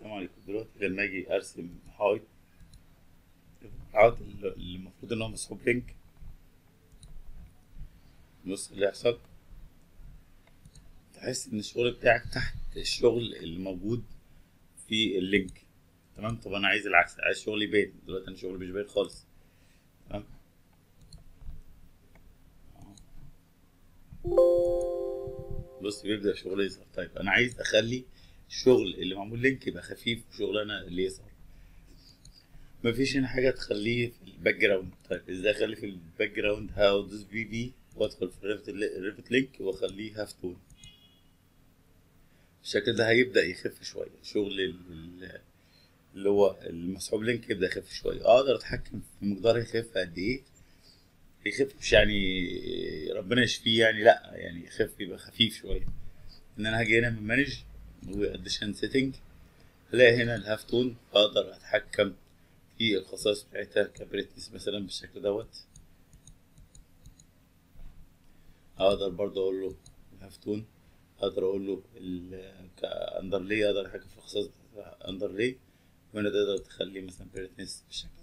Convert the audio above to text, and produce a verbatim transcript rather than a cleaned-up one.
السلام عليكم. دلوقتي لما اجي ارسم هايت اقعد اللي المفروض ان هو مسحوب لينك، بص اللي هيحصل، تحس ان الشغل بتاعك تحت الشغل اللي موجود في اللينك. تمام. طب انا عايز العكس، عايز شغلي باين. دلوقتي انا شغلي مش باين خالص. تمام. بص بيبدا شغل يظهر. طيب انا عايز اخلي الشغل اللي معمول لينك يبقى خفيف وشغلانه اللي يظهر. مفيش هنا حاجه تخليه في الباك جراوند. طيب ازاي اخليه في الباك جراوند؟ هدوس بي بي وادخل في ريفت لينك واخليه هاف تون. بالشكل ده هيبدا يخف شويه شغل اللي هو المسحوب لينك، يبدا يخف شويه. اقدر اتحكم في مقدار يخف قد ايه. يخف مش يعني ربنا يشفيه يعني، لا يعني يخف يبقى خفيف شويه. ان انا هاجي هنا من مانج واديشن سيتنج هلاقي هنا الهاف تون، اقدر اتحكم في الخصائص بتاعتها كبريتنس مثلا بالشكل دوت. اقدر برضه اقول له الهاف تون، اقدر اقول له كاندرلي، اقدر اتحكم في الخصائص بتاعتها اندرلي. وهنا تقدر تخليه مثلا بريتنس بالشكل